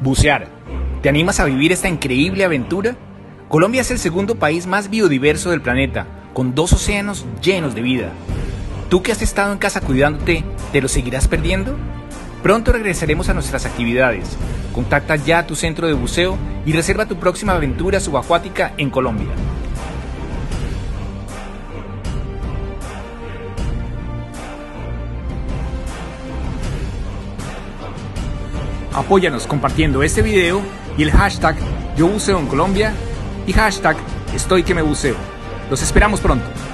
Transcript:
Bucear. ¿Te animas a vivir esta increíble aventura? Colombia es el segundo país más biodiverso del planeta, con 2 océanos llenos de vida. ¿Tú que has estado en casa cuidándote, te lo seguirás perdiendo? Pronto regresaremos a nuestras actividades. Contacta ya a tu centro de buceo y reserva tu próxima aventura subacuática en Colombia. Apóyanos compartiendo este video y el hashtag Yo Buceo en Colombia y hashtag Estoy que me buceo. Los esperamos pronto.